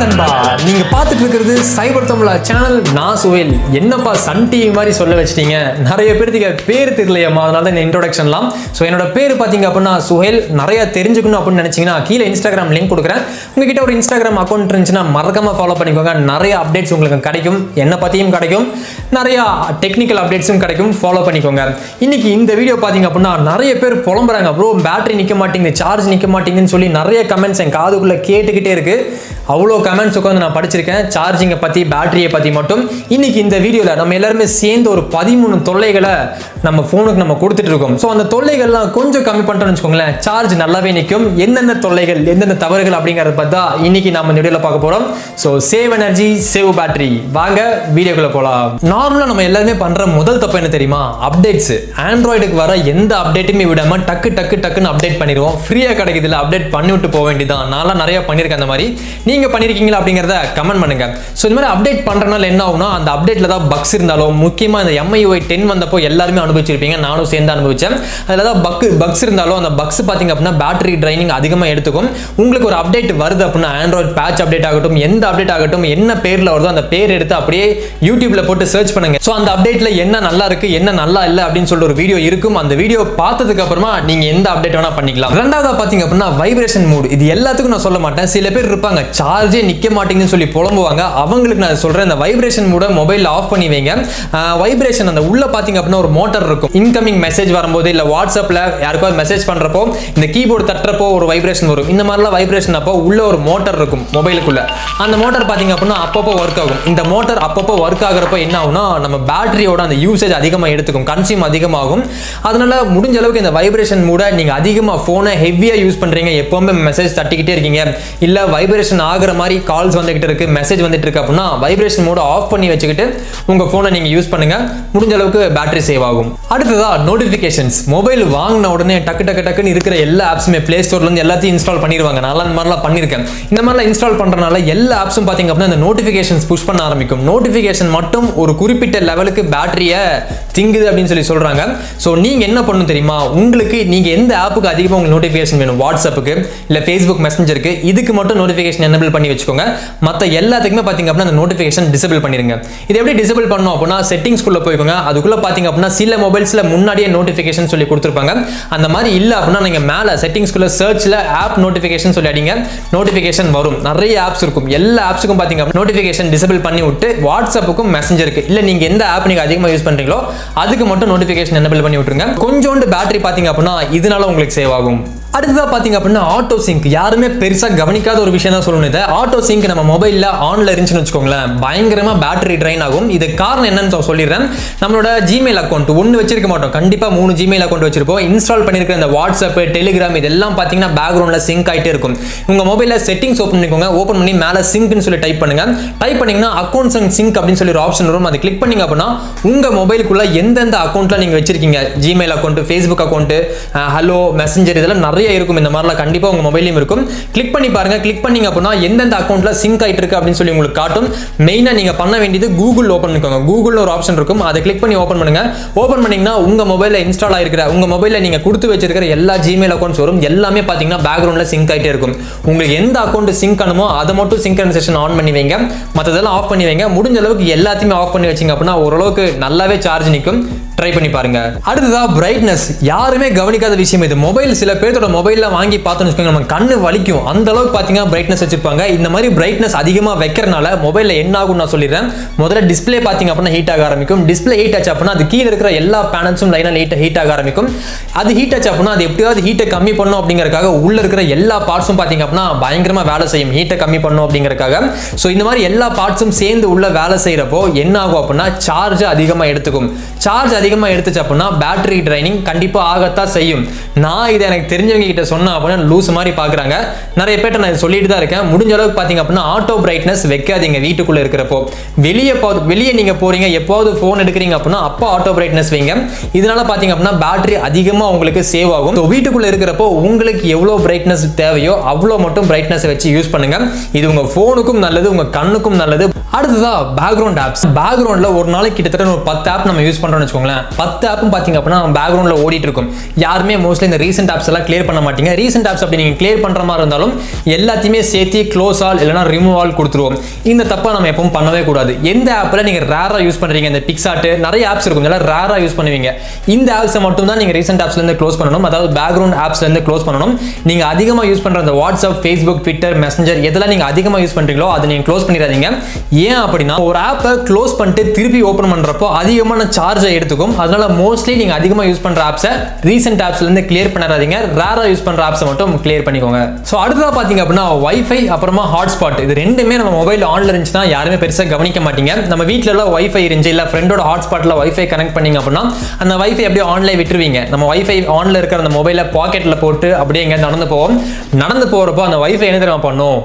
வணக்கம் நண்பா, நீங்க பார்த்துட்டு இருக்கிறது சைபர் தமிழா சேனல். நான் சுவேல். என்னப்பா சன் டிவி மாதிரி சொல்ல வச்சிட்டீங்க, நிறைய பேருக்கு பேர் தெரியலையம்மா, அதனால தான் இந்த இன்ட்ரோடக்ஷன்லாம். ஸோ என்னோட பேர் பார்த்தீங்க அப்படின்னா சுஹேல். நிறைய தெரிஞ்சுக்கணும் அப்படின்னு நினைச்சீங்கன்னா கீழே இன்ஸ்டாகிராம் லிங்க் கொடுக்குறேன். உங்ககிட்ட ஒரு இன்ஸ்டாகிராம் அக்கௌண்ட் இருந்துச்சுன்னா மறக்காம ஃபாலோ பண்ணிக்கோங்க. நிறைய அப்டேட்ஸ் உங்களுக்கு கிடைக்கும், என்னை பற்றியும் கிடைக்கும், நிறையா டெக்னிக்கல் அப்டேட்ஸும் கிடைக்கும். ஃபாலோ பண்ணிக்கோங்க. இன்னைக்கு இந்த வீடியோ பார்த்தீங்க அப்படின்னா நிறைய பேர் புலம்புறாங்க, ப்ரோ பேட்டரி நிற்க மாட்டேங்குது, சார்ஜ் நிற்க மாட்டேங்குதுன்னு சொல்லி நிறைய கமெண்ட்ஸ் என் காதுக்குள்ளே கேட்டுக்கிட்டே இருக்குது. அவ்வளோ கமெண்ட்ஸ் உட்காந்து நான் படிச்சிருக்கேன், சார்ஜிங்கை பற்றி பேட்டரியை பற்றி மட்டும். இன்றைக்கி இந்த வீடியோவில் நம்ம எல்லாருமே சேர்ந்து ஒரு 13 தொல்லைகளை நம்ம ஃபோனுக்கு நம்ம கொடுத்துட்டு இருக்கோம். ஸோ அந்த தொல்லைகள்லாம் கொஞ்சம் கம்மி பண்ணிட்டோம்னு வச்சுக்கோங்களேன், சார்ஜ் நல்லாவே நிற்கும். எந்தெந்த தொல்லைகள், எந்தெந்த தவறுகள் அப்படிங்கிறத பற்றி தான் இன்றைக்கி நம்ம இந்த வீடியோவில் பார்க்க போகிறோம். So save energy, save battery. வாங்க வீடியோக்குள்ளே போகலாம். நார்மலாக நம்ம எல்லாருமே பண்ணுற முதல் தப்பு என்ன தெரியுமா? அப்டேட்ஸு. ஆண்ட்ராய்டுக்கு வர எந்த அப்டேட்டுமே விடாமல் டக்கு டக்கு டக்குன்னு அப்டேட் பண்ணிடுவோம். ஃப்ரீயாக கிடைக்குதுல அப்டேட் பண்ணிவிட்டு போக வேண்டியதான். நான்லாம் நிறையா பண்ணியிருக்கேன். அந்த மாதிரி நீங்கள் பண்ணியிருக்கீங்களா அப்படிங்கிறத கமெண்ட் பண்ணுங்கள். ஸோ இந்த மாதிரி அப்டேட் பண்ணுறதுனால என்ன ஆகும்னா, அந்த அப்டேட்டில் தான் பக்ஸ் இருந்தாலும், முக்கியமாக இந்த MIUI 10 வந்தப்போ எல்லாருமே அனுபவிச்சிருப்பீங்க, நானும் சேர்ந்து அனுபவித்தேன். அதில் தான் பக்ஸ் இருந்தாலும் அந்த பக்ஸ் பார்த்திங்க அப்படின்னா பேட்டரி ட்ரைனிங் அதிகமாக எடுத்துக்கும். உங்களுக்கு ஒரு அப்டேட் வருது அப்படின்னா ஆண்ட்ராய்டு பேட்ச் அப்டேட் ஆகட்டும், எந்த அப்டேட் ஆகட்டும், என்ன பேரில் வருதோ அந்த பேர் எடுத்து அப்படியே யூடியூப்பில் போட்டு சர்ச் பண்ணுங்கள். ஸோ அந்த அப்டேட்டில் என்ன நல்லா இருக்குது, என்ன நல்லா இல்லை அப்படின்னு சொல்லிட்டு ஒரு வீடியோ இருக்கும். அந்த வீடியோ பார்த்ததுக்கு அப்புறமா நீங்கள் எந்த அப்டேட் வேணால் பண்ணிக்கலாம். ரெண்டாவதாக பார்த்திங்க அப்படின்னா வைப்ரேஷன் மோடு. இது எல்லாத்துக்கும் நான் சொல்ல மாட்டேன். சில பேர் இருப்பாங்க சார்ஜே நிற்க மாட்டேங்குதுன்னு சொல்லி புலம்புவாங்க. அவங்களுக்கு நான் சொல்கிறேன், இந்த வைப்ரேஷன் மூட மொபைலில் ஆஃப் பண்ணி வைங்க. வைப்ரேஷன் அந்த உள்ளே பார்த்திங்க அப்படின்னா ஒரு மோட்டர் இருக்கும். இன்கமிங் மெசேஜ் வரும்போது, இல்லை வாட்ஸ்அப்பில் யாருக்காவது மெசேஜ் பண்ணுறப்போ, இந்த கீபோர்டு தட்டுறப்போ ஒரு வைப்ரேஷன் வரும். இந்த மாதிரிலாம் வைப்ரேஷன் அப்போ உள்ளே ஒரு மோட்டர் இருக்கும் மொபைலுக்குள்ளே. அந்த மோட்டர் பார்த்திங்க அப்படின்னா அப்பப்போ ஒர்க் ஆகும். இந்த மோட்டர் அப்பப்போ ஒர்க் ஆகிறப்போ என்ன ஆகும்னா, நம்ம பேட்டரியோட அந்த யூசேஜ் அதிகமாக எடுத்துக்கும், கன்சியூம் அதிகமாகும். அதனால் முடிஞ்ச அளவுக்கு இந்த வைப்ரேஷன் மூட நீங்கள் அதிகமாக ஃபோனை ஹெவியாக யூஸ் பண்ணுறீங்க, எப்போவுமே மெசேஜ் தட்டிக்கிட்டே இருக்கீங்க, இல்லை வைப்ரேஷன் ஆகிற மாதிரி கால்ஸ் வந்துகிட்டு இருக்கு, மெசேஜ் வந்துட்டு இருக்கு அப்படின்னா வைப்ரேஷன் மோட் ஆஃப் பண்ணி வச்சுக்கிட்டு உங்க போனை நீங்க யூஸ் பண்ணுங்க. முடிஞ்ச அளவுக்கு பேட்டரி சேவ் ஆகும். அடுத்ததா நோட்டிபிகேஷன்ஸ். மொபைல் வாங்கின உடனே டக்கு டக்கு டக்குன்னு இருக்கிற எல்லா ஆப்ஸுமே பிளே ஸ்டோர்ல இருந்து எல்லாத்தையும் இன்ஸ்டால் பண்ணிடுவாங்க. நல்லா இந்த மாதிரிலாம் பண்ணியிருக்கேன். இந்த மாதிரிலாம் இன்ஸ்டால் பண்றதுனால எல்லா ஆப்ஸும் பாத்தீங்க அப்படின்னா இந்த நோட்டிபிகேஷன்ஸ் புஷ் பண்ண ஆரம்பிக்கும். நோட்டிபிகேஷன் மட்டும் ஒரு குறிப்பிட்ட லெவலுக்கு பேட்டரியை திங்குது அப்படின்னு சொல்லி சொல்றாங்க. ஸோ நீங்க என்ன பண்ணணும் தெரியுமா? உங்களுக்கு நீங்க எந்த ஆப்புக்கு அதிகமாக உங்களுக்கு நோட்டிபிகேஷன் வேணும், வாட்ஸ்அப்புக்கு இல்லை ஃபேஸ்புக் மெசஞ்சருக்கு, இதுக்கு மட்டும் நோட்டிபிகேஷன் எனேபிள் பண்ணி வச்சுக்கோங்க. மற்ற எல்லாத்துக்குமே பார்த்தீங்க அப்படின்னா அந்த நோட்டிஃபிகேஷன் டிசபிள் பண்ணிடுங்க. இது எப்படி டிசபிள் பண்ணணும் அப்படின்னா செட்டிங்ஸ்குள்ளே போய்க்கோங்க. அதுக்குள்ளே பார்த்தீங்க அப்படின்னா சில மொபைல்ஸில் முன்னாடியே நோட்டிஃபிகேஷன் சொல்லி கொடுத்துருப்பாங்க. அந்த மாதிரி இல்லை அப்படின்னா நீங்கள் மேலே செட்டிங்ஸ்குள்ளே சர்ச்சில் ஆப் நோட்டிஃபிகேஷன் சொல்லி அடிங்க, நோட்டிஃபிகேஷன் வரும். நிறைய ஆப்ஸ் இருக்கும். எல்லா ஆப்ஸுக்கும் பார்த்தீங்க அப்படின்னா நோட்டிஃபிகேஷன் டிசபிள் பண்ணி விட்டு வாட்ஸ்அப்புக்கும் மெசஞ்சருக்கு இல்லை நீங்கள் எந்த ஆப் நீங்கள் அதிகமாக யூஸ் பண்ணுறீங்களோ அதுக்கு மட்டும் நோட்டிஃபிகேஷன் எனேபிள் பண்ணி விட்டுருங்க. கொஞ்சோண்டு பேட்டரி பார்த்தீங்க அப்படின்னா இதனால உங்களுக்கு சேவ் ஆகும். அடுத்ததாக பார்த்தீங்க அப்படின்னா ஆட்டோ சிங்க். யாருமே பெருசாக கவனிக்காத ஒரு விஷயம் தான் சொல்லணும். இதை ஆட்டோ சிங்க் நம்ம மொபைலில் ஆனில் இருந்துச்சுன்னு வச்சுக்கோங்களேன், பயங்கரமாக பேட்டரி ட்ரைன் ஆகும். இது காரணம் என்னன்னு நான் சொல்லிடுறேன். நம்மளோட ஜிமெயில் அக்கௌண்ட் ஒன்று வச்சிருக்க மாட்டோம், கண்டிப்பாக 3 ஜிமெயில் அக்கௌண்ட் வச்சிருப்போம். இன்ஸ்டால் பண்ணியிருக்கிற இந்த வாட்ஸ்அப், டெலிகிராம் இதெல்லாம் பார்த்தீங்கன்னா பேக்ரவுண்டில் சிங்க் ஆகிட்டே இருக்கும். உங்கள் மொபைலில் செட்டிங்ஸ் ஓப்பன் பண்ணிக்கோங்க. ஓப்பன் பண்ணி மேலே சிங்க்னு சொல்லி டைப் பண்ணுங்கள். டைப் பண்ணிங்கன்னா அக்கௌண்ட்ஸ் அண்ட் சிங்க் அப்படின்னு சொல்லி ஒரு ஆப்ஷன் வரும். அதை கிளிக் பண்ணிங்க அப்படின்னா உங்கள் மொபைலுக்குள்ளே எந்தெந்த அக்கௌண்ட்டில் நீங்கள் வச்சிருக்கீங்க, Gmail account, Facebook account, hello messenger இதெல்லாம் நிறைய இருக்கும். இந்த மாதிரிலாம் கண்டிப்பாக உங்கள் மொபைலையும் இருக்கும். கிளிக் பண்ணி பாருங்க. கிளிக் பண்ணிங்க அப்படின்னா எந்தெந்த அக்கௌண்ட்டில் சிங்க் ஆகிட்டு இருக்கு அப்படின்னு சொல்லி உங்களுக்கு காட்டும். மெயினாக நீங்கள் பண்ண வேண்டியது கூகுள் ஓப்பன் பண்ணிக்கோங்க. கூகுள்னு ஒரு ஆப்ஷன் இருக்கும், அதை கிளிக் பண்ணி ஓப்பன் பண்ணுங்க. ஓப்பன் பண்ணிங்கன்னா உங்கள் மொபைலில் இன்ஸ்டால் ஆகிருக்கிற, உங்கள் மொபைலில் நீங்கள் கொடுத்து வச்சிருக்கிற எல்லா ஜிமெயில் அக்கௌண்ட்ஸ் வரும். எல்லாமே பார்த்தீங்கன்னா பேக்ரவுண்டில் சிங்க் ஆகிட்டே இருக்கும். உங்களுக்கு எந்த அக்கௌண்ட் சிங்க் ஆனமோ அதை மட்டும் சிங்க்ரனைசேஷன் ஆன் பண்ணி வைங்க, மற்றதெல்லாம் ஆஃப் பண்ணி வைங்க. முடிஞ்ச அளவுக்கு எல்லாத்தையுமே ஆஃப் பண்ணி வச்சிங்க அப்படின்னா ஓரளவுக்கு நல்லாவே சார்ஜ் நிற்கும். ட்ரை பண்ணி பாருங்க. அடுத்ததா பிரைட்னஸ். யாருமே கவனிக்காத விஷயம் இது. மொபைல் சில பேர்த்தோட மொபைலில் வாங்கி பார்த்தோன்னு வச்சுக்கோங்க, நம்ம கண்ணு வலிக்கும் அந்த அளவுக்கு பார்த்தீங்கன்னா பிரைட்னஸ் வச்சுருப்பாங்க. இந்த மாதிரி பிரைட்னஸ் அதிகமாக வைக்கிறனால மொபைலில் என்ன ஆகும் நான் சொல்லிடுறேன். முதல்ல டிஸ்பிளே பார்த்தீங்க அப்படின்னா ஹீட் ஆக ஆரம்பிக்கும். டிஸ்பிளே ஹீட் ஆச்சு அப்படின்னா அது கீழே இருக்கிற எல்லா பேனல்ஸும் லைனாக ஹீட் ஆக ஆரம்பிக்கும். அது ஹீட் ஆச்சு அப்படின்னா அது எப்படியாவது ஹீட்டை கம்மி பண்ணணும் அப்படிங்கிறக்காக உள்ளே இருக்கிற எல்லா பார்ட்ஸும் பார்த்தீங்க அப்படின்னா பயங்கரமாக வேலை செய்யும், ஹீட்டை கம்மி பண்ணணும் அப்படிங்கிறக்காக. ஸோ இந்த மாதிரி எல்லா பார்ட்ஸும் சேர்ந்து உள்ள வேலை செய்கிறப்போ என்ன ஆகும் அப்படின்னா சார்ஜ் அதிகமாக எடுத்துக்கும். சார்ஜ் அதிகமாக எடுத்துச்சு அப்படின்னா பேட்டரி ட்ரைனிங் கண்டிப்பாக ஆகத்தான் செய்யும். நான் இதை எனக்கு தெரிஞ்சவங்க கிட்ட சொன்னேன் அப்படின்னா லூஸ் மாதிரி பார்க்குறாங்க. நிறைய பேர்ட்ட நான் சொல்லிட்டு தான் இருக்கேன். முடிஞ்ச அளவுக்கு பார்த்தீங்க அப்படின்னா ஆட்டோ பிரைட்னஸ் வைக்காதீங்க. வீட்டுக்குள்ளே இருக்கிறப்போ வெளியே நீங்கள் போகிறீங்க, எப்போது ஃபோன் எடுக்கிறீங்க அப்படின்னா அப்போ ஆட்டோ பிரைட்னஸ் வைங்க. இதனால பார்த்தீங்க அப்படின்னா பேட்டரி அதிகமாக உங்களுக்கு சேவ் ஆகும். ஸோ வீட்டுக்குள்ளே இருக்கிறப்போ உங்களுக்கு எவ்வளோ பிரைட்னஸ் தேவையோ அவ்வளோ மட்டும் பிரைட்னஸ் வச்சு யூஸ் பண்ணுங்கள். இது உங்கள் ஃபோனுக்கும் நல்லது, உங்கள் கண்ணுக்கும் நல்லது. அடுத்ததான் பேக்ரவுண்ட் ஆப்ஸ். பேக்ரவுண்டில் ஒரு நாளைக்கு கிட்டத்தட்ட ஒரு 10 ஆப் நம்ம யூஸ் பண்ணுறோம்னு வச்சுக்கோங்களேன். 10 ஆப்பும் பார்த்திங்க அப்படின்னா பேக்ரவுண்டில் ஓடிட்டு இருக்கும். யாருமே மோஸ்ட்லி இந்த ரீசெண்ட் ஆப்ஸ் எல்லாம் கிளியர் பண்ண மாட்டீங்க. ரீசெண்ட் ஆப்ஸ் அப்படி நீங்கள் கிளியர் பண்ணுற மாதிரி இருந்தாலும் எல்லாத்தையுமே சேர்த்து க்ளோஸ் ஆல் இல்லைனா ரிமூவ் ஆல் கொடுத்துருவோம். இந்த தப்பை நம்ம எப்பவும் பண்ணவே கூடாது. எந்த ஆப்பில் நீங்கள் ரேராக யூஸ் பண்ணுறீங்க, இந்த பிக்சார்ட் நிறைய ஆப்ஸ் இருக்கும், இதெல்லாம் ரேராக யூஸ் பண்ணுவீங்க, இந்த ஆப்ஸை மட்டும் தான் நீங்கள் ரீசெண்ட் ஆப்ஸ்லேருந்து க்ளோஸ் பண்ணணும். அதாவது பேக்ரவுண்ட் ஆப்ஸ்லேருந்து க்ளோஸ் பண்ணணும். நீங்கள் அதிகமாக யூஸ் பண்ணுற அந்த வாட்ஸ்அப், ஃபேஸ்புக், ட்விட்டர், மெசஞ்சர் இதெல்லாம் நீங்கள் அதிகமாக யூஸ் பண்ணுறீங்களோ அதை நீங்கள் க்ளோஸ் பண்ணிடாதீங்க. ஏன் அப்படின்னா ஒரு ஆப்பை க்ளோஸ் பண்ணிட்டு திருப்பி ஓப்பன் பண்ணுறப்போ அதிகமான சார்ஜை எடுத்துக்கும். அதனால மோஸ்ட்லி நீங்கள் அதிகமாக யூஸ் பண்ணுற ஆப்ஸை ரீசெண்ட் ஆப்ஸ்லேருந்து கிளியர் பண்ணிடாதீங்க. ரேராக யூஸ் பண்ணுற ஆப்ஸை மட்டும் கிளியர் பண்ணிக்கோங்க. ஸோ அடுத்ததாக பார்த்தீங்க அப்படின்னா வைஃபை அப்புறமா ஹாட்ஸ்பாட், இது ரெண்டுமே நம்ம மொபைல் ஆன்ல இருந்துச்சுன்னா யாருமே பெருசாக கவனிக்க மாட்டீங்க. நம்ம வீட்டில் எல்லாம் வைஃபை இருந்துச்சு இல்லை ஃப்ரெண்டோட ஹாட்ஸ்பாட்டில் வைஃபை கனெக்ட் பண்ணிங்க அப்படின்னா அந்த வைஃபை அப்படியே ஆன்ல விட்டுருவீங்க. நம்ம வைஃபை ஆன்ல இருக்கிற அந்த மொபைலை பாக்கெட்டில் போட்டு அப்படியே எங்கே நடந்து போவோம். நடந்து போகிறப்போ அந்த வைஃபை என்ன தெரியுமா பண்ணும்,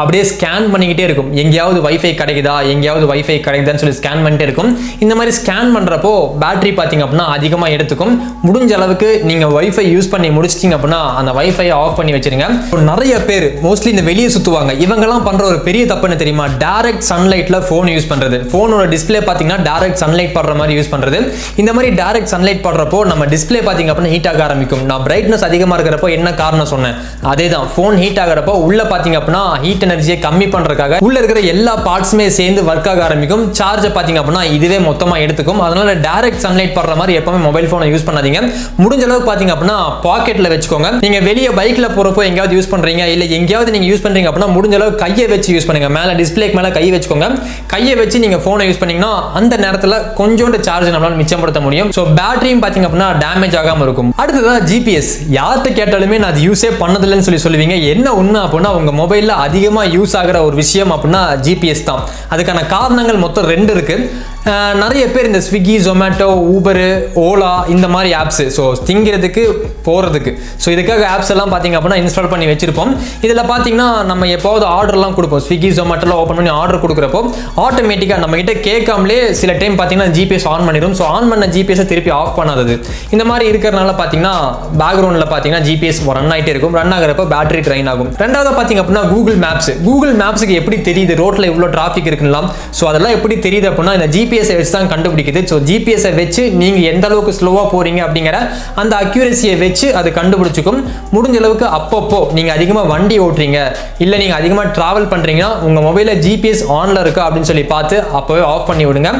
அப்படியே ஸ்கேன் பண்ணிக்கிட்டே இருக்கும். எங்கேயாவது வைஃபை கிடைக்குதா, எங்கேயாவது வைஃபை கிடைக்குதான்னு சொல்லி ஸ்கேன் பண்ணிட்டே இருக்கும். இந்த மாதிரி ஸ்கேன் பண்ணுறப்போ பேட்டரி பார்த்திங்க அப்படின்னா அதிகமாக எடுத்துக்கும். முடிஞ்ச அளவுக்கு நீங்கள் வைஃபை யூஸ் பண்ணி முடிச்சிட்டிங்க அப்படின்னா அந்த வைஃபை ஆஃப் பண்ணி வச்சுருங்க. நிறைய பேர் மோஸ்ட்லி இந்த வெளியே சுற்றுவாங்க, இவங்கெல்லாம் பண்ணுற ஒரு பெரிய தப்புன்னு தெரியுமா, டேரெக்ட் சன்லைட்டில் ஃபோன் யூஸ் பண்ணுறது. ஃபோனோட டிஸ்பிளே பார்த்திங்கன்னா டேரெக்ட் சன்லைட் படுற மாதிரி யூஸ் பண்ணுறது. இந்த மாதிரி டேரெக்ட் சன்லைட் படுறப்போ நம்ம டிஸ்பிளே பார்த்திங்க அப்படின்னா ஹீட் ஆக ஆரம்பிக்கும். நான் பிரைட்னஸ் அதிகமாக இருக்கிறப்போ என்ன காரணம் சொன்னேன், அதே தான் ஃபோன் ஹீட் ஆகிறப்போ உள்ளே பார்த்திங்க அப்படின்னா ஹீட் எனர்ஜியை கம்மி பண்றதுக்காக உள்ள இருக்கிற எல்லா பார்ட்ஸுமே சேர்ந்து வர்க் ஆக ஆரம்பிக்கும். சார்ஜ் பாத்தீங்க அப்படின்னா இதுவே மொத்தமா எடுத்துக்கும். அதனால டைரக்ட் சன்லைட் படுற மாதிரி எப்பவுமே மொபைல் போனை யூஸ் பண்ணாதீங்க. முடிஞ்ச அளவுக்கு பாத்தீங்க அப்படின்னா பாக்கெட்ல வச்சுக்கோங்க. நீங்க வெளியே பைக்ல போறப்போ எங்கயாவது யூஸ் பண்றீங்க இல்ல எங்கயாவது நீங்க யூஸ் பண்றீங்க அப்படின்னா முடிஞ்ச அளவுக்கு கையை வச்சு யூஸ் பண்ணுங்க. மேல டிஸ்பிளேக்கு மேல கை வச்சுக்கோங்க. கையை வச்சு நீங்க போனை யூஸ் பண்ணீங்கன்னா அந்த நேரத்தில் கொஞ்சோண்டு சார்ஜ் நம்மளால மிச்சப்படுத்த முடியும். ஸோ பேட்டரியும் பாத்தீங்க அப்படின்னா டேமேஜ் ஆகாம இருக்கும். அடுத்ததான் ஜிபிஎஸ். யார்கிட்ட கேட்டாலுமே நான் அது யூஸே பண்ணதில்லைன்னு சொல்லி சொல்லுவீங்க. என்ன ஒண்ணு அப்படின்னா உங்க மொபைல்ல அதிகமாக யூஸ் ஆகிற ஒரு விஷயம் அப்படின்னா ஜிபிஎஸ் தான். அதுக்கான காரணங்கள் மொத்தம் 2 இருக்கு. நிறைய பேர் இந்த ஸ்விக்கி, ஜொமேட்டோ, ஊபரு, ஓலா இந்த மாதிரி ஆப்ஸு, ஸோ திங்கிறதுக்கு போகிறதுக்கு, ஸோ இதுக்காக ஆப்ஸ் எல்லாம் பார்த்திங்க அப்படின்னா இன்ஸ்டால் பண்ணி வச்சுருப்போம். இதில் பார்த்திங்கன்னா நம்ம எப்போது ஆர்டர்லாம் கொடுப்போம், ஸ்விக்கி ஜொமேட்டோலாம் ஓப்பன் பண்ணி ஆர்டர் கொடுக்குறப்போ ஆட்டோமேட்டிக்காக நம்மகிட்ட கேட்காமலே சில டைம் பார்த்திங்கன்னா ஜிபிஎஸ் ஆன் பண்ணிடும். ஸோ ஆன் பண்ண ஜிபிஎஸை திருப்பி ஆஃப் பண்ணாதது. இந்த மாதிரி இருக்கிறனால பார்த்திங்கன்னா பேக்ரவுண்டில் பார்த்திங்கன்னா ஜிபிஎஸ் ரன் ஆகிட்டே இருக்கும். ரன் ஆகிறப்போ பேட்டரி ட்ரைன் ஆகும். ரெண்டாவது பார்த்திங்க அப்படின்னா கூகுள் மேப்ஸு. கூகுள் மேப்ஸுக்கு எப்படி தெரியுது ரோட்டில் இவ்வளோ டிராஃபிக் இருக்குன்னா, ஸோ அதெல்லாம் எப்படி தெரியுது அப்படின்னா இந்த ஜிபிஎஸ்ஸை வச்சு தான் கண்டுபிடிக்குது. ஸோ ஜிபிஎஸ்ஸை வச்சு நீங்கள் எந்த அளவுக்கு ஸ்லோவாக போகிறீங்க அப்படிங்கிற அந்த அக்யூரஸியை வச்சு அது கண்டுபிடிச்சிக்கும். முடிஞ்ச அளவுக்கு அப்பப்போ நீங்கள் அதிகமாக வண்டி ஓட்டுறீங்க இல்லை நீங்கள் அதிகமாக ட்ராவல் பண்ணுறீங்கன்னா உங்கள் மொபைலில் ஜிபிஎஸ் ஆனில் இருக்கா அப்படின்னு சொல்லி பார்த்து அப்போவே ஆஃப் பண்ணி விடுங்க.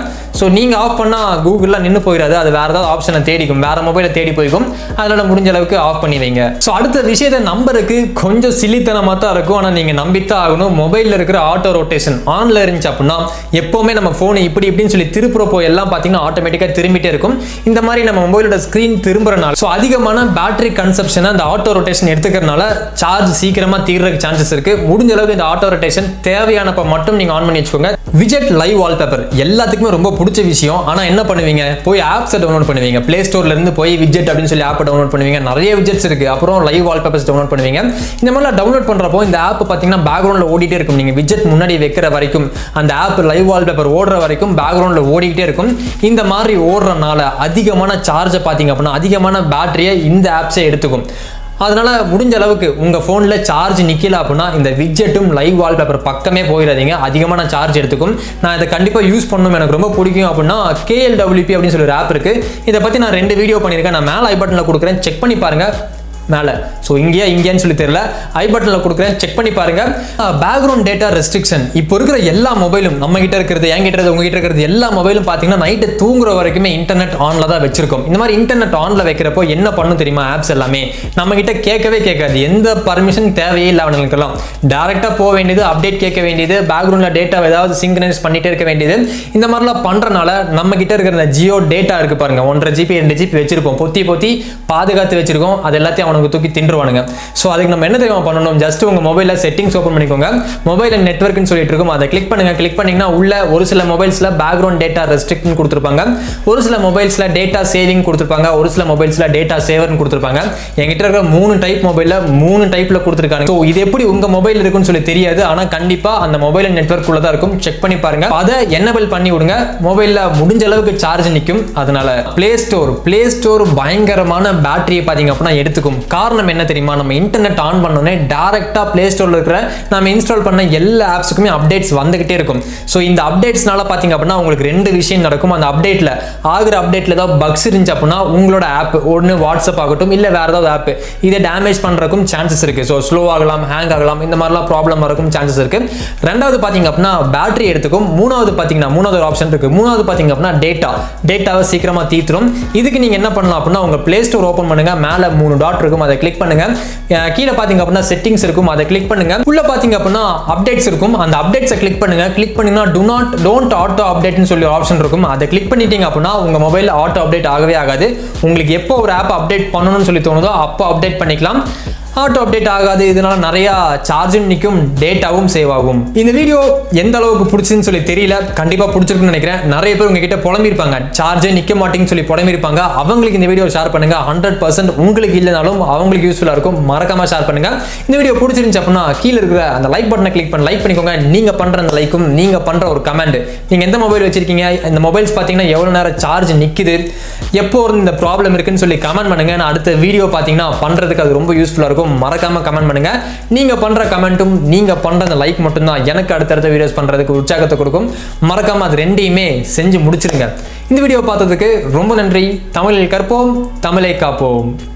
ஸோ நீங்கள் ஆஃப் பண்ணால் கூகுளில் நின்று போயிடாது, அது வேறு ஏதாவது ஆப்ஷனை தேடிக்கும், வேறு மொபைலை தேடி போய்க்கும். அதனால் முடிஞ்ச அளவுக்கு ஆஃப் பண்ணி வைங்க. ஸோ அடுத்த விஷயத்தை நம்பருக்கு கொஞ்சம் சில்லித்தனமாக தான் இருக்கும், ஆனால் நீங்கள் நம்பித்தான் ஆகணும். மொபைலில் இருக்கிற ஆட்டோ ரொட்டேஷன் ஆனில் இருந்துச்சு அப்படின்னா எப்போவுமே நம்ம ஃபோனு இப்படி இப்படின்னு சொல்லி திருப்புறப்போ எல்லாம் பார்த்தீங்கன்னா ஆட்டோமேட்டிக்காக திரும்பிட்டே இருக்கும். இந்த மாதிரி நம்ம மொபைலோட ஸ்க்ரீன் திரும்புறனால ஸோ அதிகமான பேட்டரி கன்சப்ஷனை அந்த ஆட்டோ ரொட்டேஷன் எடுத்துக்கிறதுனால சார்ஜ் சீக்கிரமாக தீர்றதுக்கு சான்சஸ் இருக்குது. முடிஞ்ச அளவுக்கு இந்த ஆட்டோ ரொட்டேஷன் தேவையானப்போ மட்டும் நீங்கள் ஆன் பண்ணி வச்சுக்கோங்க. விஜெட் லைவ் வால்பேப்பர் எல்லாத்துக்குமே ரொம்ப பிடிச்ச விஷயம். ஆனால் என்ன பண்ணுவீங்க, போய் ஆப்ஸை டவுன்லோட் பண்ணுவீங்க. ப்ளே ஸ்டோர்லேருந்து போய் விஜெட் அப்படின்னு சொல்லி ஆப்பை டவுன்லோட் பண்ணுவீங்க. நிறைய விஜெட்ஸ் இருக்குது. அப்புறம் லைவ் வால்பேப்பர்ஸ் டவுன்லோட் பண்ணுவீங்க. இந்த மாதிரிலாம் டவுன்லோட் பண்ணுறப்போ இந்த ஆப் பார்த்தீங்கன்னா பேக்ரவுண்டில் ஓடிட்டே இருக்கும். நீங்கள் விஜெட் முன்னாடி வைக்கிற வரைக்கும் அந்த ஆப் லைவ் வால்பேப்பர் ஓடுற வரைக்கும் பேக்ரவுண்டில் ஓடிக்கிட்டே இருக்கும். இந்த மாதிரி ஓடுறனால அதிகமான சார்ஜை பார்த்திங்க அப்படின்னா அதிகமான பேட்டரியை இந்த ஆப்ஸே எடுத்துக்கும். அதனால் முடிஞ்ச அளவுக்கு உங்கள் ஃபோனில் சார்ஜ் நிற்கல அப்படின்னா இந்த விட்ஜெட்டும் லைவ் வால்பேப்பர் பக்கமே போயிடாதீங்க, அதிகமான சார்ஜ் எடுத்துக்கும். நான் இதை கண்டிப்பாக யூஸ் பண்ணணும், எனக்கு ரொம்ப பிடிக்கும் அப்படின்னா KLWP அப்படின்னு சொல்லி ஒரு ஆப் இருக்குது. இதை பற்றி நான் 2 வீடியோ பண்ணியிருக்கேன். நான் மேலே ஐ பட்டனில் கொடுக்குறேன், செக் பண்ணி பாருங்கள். மேலே ஸோ இங்கேயா இங்கேன்னு சொல்லி தெரியல, ஐ பட்டனில் கொடுக்குறேன், செக் பண்ணி பாருங்கள். Background data restriction. இப்போ இருக்கிற எல்லா மொபைலும், நம்மகிட்ட இருக்கிறது, என்கிட்ட இருக்கிறது, உங்ககிட்ட இருக்கிறது, எல்லா மொபைலும் பார்த்தீங்கன்னா நைட்டு தூங்குற வரைக்குமே இன்டர்நெட் ஆனில் தான் வச்சுருக்கோம். இந்த மாதிரி இன்டர்நெட் ஆனில் வைக்கிறப்போ என்ன பண்ணும் தெரியுமா, ஆப்ஸ் எல்லாமே நம்மகிட்ட கேட்கவே கேட்காது. எந்த பர்மிஷன் தேவையே இல்லை அவங்களுக்கெல்லாம். டேரெக்டாக போக வேண்டியது, அப்டேட் கேட்க வேண்டியது, பேக்ரவுண்டில் டேட்டா ஏதாவது சிங்க்ரனைஸ் பண்ணிகிட்டே இருக்க வேண்டியது. இந்த மாதிரிலாம் பண்ணுறனால நம்மகிட்ட இருக்கிற அந்த ஜியோ டேட்டா இருக்குது பாருங்கள், 1.5 GB 2 GB வச்சுருப்போம். பொத்தி பாதுகாத்து வச்சுருக்கோம். அது எல்லாத்தையும் அவனுக்கு தூக்கி தின்றுவானுங்க. ஸோ அதுக்கு நம்ம என்ன தெரியுமா பண்ணணும், ஜஸ்ட் உங்கள் மொபைலில் செட்டிங்ஸ் ஓப்பன் பண்ணிக்கோங்க. மொபைலில் நெட்வொர்க்குன்னு சொல்லிட்டு இருக்கும், அதை கிளிக் பண்ணுங்கள். கிளிக் பண்ணிங்கன்னா உள்ள ஒரு சில மொபைல்ஸில் பேக்ரவுண்ட் டேட்டா ரெஸ்ட்ரிக்ட்னு கொடுத்துருப்பாங்க, ஒரு சில மொபைல்ஸில் டேட்டா சேவிங் கொடுத்துருப்பாங்க, ஒரு சில மொபைல்ஸில் டேட்டா சேவர்னு கொடுத்துருப்பாங்க. என்கிட்ட இருக்கிற 3 டைப் மொபைலில் 3 டைப்பில் கொடுத்துருக்காங்க. ஸோ இது எப்படி உங்கள் மொபைல் இருக்குன்னு சொல்லி தெரியாது, ஆனால் கண்டிப்பாக அந்த மொபைல் நெட்வொர்க் உள்ளதா இருக்கும். செக் பண்ணி பாருங்க. அதை எனேபிள் பண்ணி விடுங்க. மொபைலில் முடிஞ்ச அளவுக்கு சார்ஜ் நிற்கும். அதனால பிளே ஸ்டோர் பயங்கரமான பேட்டரியை பார்த்தீங்க அப்படின்னா எடுத்துக்கும். காரணம் என்ன தெரியுமா? நம்ம இன்டர்நெட் ஆன் பண்ணனே டைரக்டா Play Storeல இருக்கிற நாம இன்ஸ்டால் பண்ண எல்லா ஆப்ஸ்க்குமே அப்டேட்ஸ் வந்துகிட்டே இருக்கும். சோ இந்த அப்டேட்ஸ்னால பாத்தீங்க அப்படினா உங்களுக்கு ரெண்டு விஷயம் நடக்கும். அந்த அப்டேட்ல ஆகுற அப்டேட்ல ஏதாவது பக்ஸ் இருந்துச்சு அப்படினா உங்களோட ஆப் ஒண்ணு WhatsApp ஆகட்டும் இல்ல வேற ஏதாவது ஆப் இத டேமேஜ் பண்றதுக்கும் சான்சஸ் இருக்கு. சோ ஸ்லோ ஆகலாம், ஹேங் ஆகலாம், இந்த மாதிரிலாம் ப்ராப்ளம் வரக்கும் சான்சஸ் இருக்கு. ரெண்டாவது பாத்தீங்க அப்படினா பேட்டரி எடுத்துக்கும். மூணாவது பாத்தீங்கன்னா மூணாவது ஆப்ஷன் இருக்கு. மூணாவது பாத்தீங்க அப்படினா டேட்டாவை சீக்கிரமா தீத்துரும். இதுக்கு நீங்க என்ன பண்ணலாம் அப்படினா உங்க Play Store ஓபன் பண்ணுங்க. மேல மூணு டாட் இருக்கும், அதை கிளிக் பண்ணுங்க. கீழ பாத்தீங்க அப்படினா செட்டிங்ஸ் இருக்கும், அதை கிளிக் பண்ணுங்க. உள்ள பாத்தீங்க அப்படினா அப்டேட்ஸ் இருக்கும், அந்த அப்டேட்ஸை கிளிக் பண்ணுங்க. கிளிக் பண்ணினா do not don't auto update னு சொல்லி ஒரு ஆப்ஷன் இருக்கும். அதை கிளிக் பண்ணிட்டீங்க அப்படினா உங்க மொபைல் ஆட்டோ அப்டேட் ஆகவே ஆகாது. உங்களுக்கு எப்போ ஒரு ஆப் அப்டேட் பண்ணனும்னு சொல்லி தோணுதோ அப்போ அப்டேட் பண்ணிக்கலாம். ஆட்டோ அப்டேட் ஆகாது. இதனால நிறைய சார்ஜும் நிற்கும், டேட்டாவும் சேவ் ஆகும். இந்த வீடியோ எந்த அளவுக்கு பிடிச்சுன்னு சொல்லி தெரியல, கண்டிப்பா பிடிச்சிருக்குன்னு நினைக்கிறேன். நிறைய பேர் உங்ககிட்ட புலம்பிருப்பாங்க, சார்ஜே நிற்க மாட்டேங்குன்னு சொல்லி புலம்பிருப்பாங்க. அவங்களுக்கு இந்த வீடியோ ஷேர் பண்ணுங்க. 100% உங்களுக்கு இல்லைனாலும் அவங்களுக்கு யூஸ்ஃபுல்லா இருக்கும். மறக்காம ஷேர் பண்ணுங்க. இந்த வீடியோ பிடிச்சிருந்துச்சு அப்படின்னா கீழே இருக்கிற அந்த லைக் பட்டனை கிளிக் பண்ணி லைக் பண்ணிக்கோங்க. நீங்க பண்ற அந்த லைக்கும் நீங்க பண்ற ஒரு கமெண்ட், நீங்க எந்த மொபைல் வச்சிருக்கீங்க, இந்த மொபைல்ஸ் பாத்தீங்கன்னா எவ்வளவு நேரம் சார்ஜ் நிற்குது, எப்போ இந்த ப்ராப்ளம் இருக்குன்னு சொல்லி கமெண்ட் பண்ணுங்க. நான் அடுத்த வீடியோ பாத்தீங்கன்னா பண்றதுக்கு அது ரொம்ப யூஸ்ஃபுல்லா இருக்கும். மறக்காம கமெண்ட் பண்ணுங்க. நீங்க பண்ற கமெண்ட்டும் நீங்க பண்ற அந்த லைக் மட்டும் தான் எனக்கு அடுத்தடுத்த வீடியோஸ் பண்றதுக்கு உற்சாகத்தை கொடுக்கும். மறக்காம அது ரெண்டையுமே செஞ்சு முடிச்சிருங்க. இந்த வீடியோ பார்த்ததுக்கு ரொம்ப நன்றி. தமிழில் கற்போம், தமிழை காப்போம்.